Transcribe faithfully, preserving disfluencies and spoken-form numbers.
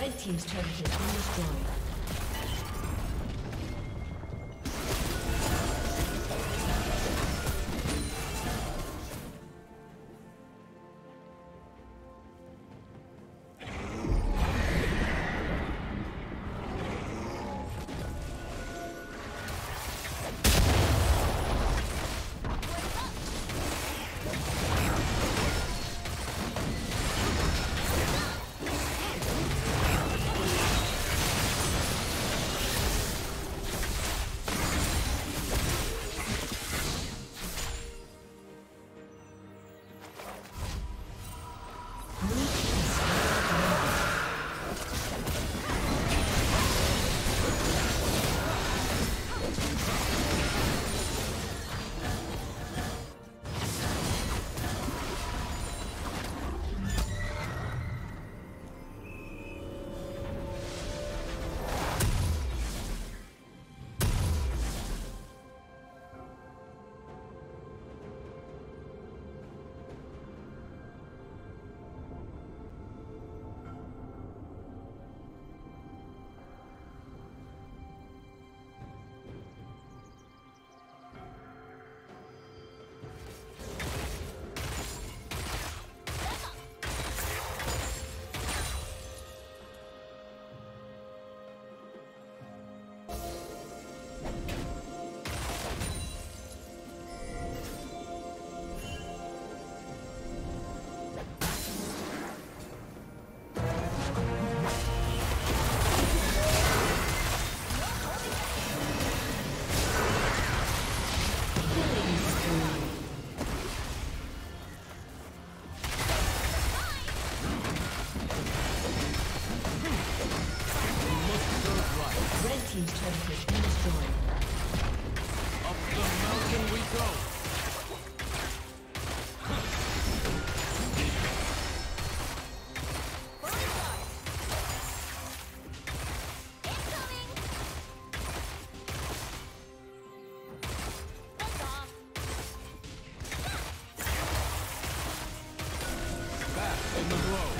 Red team's turret has been destroyed. The blow.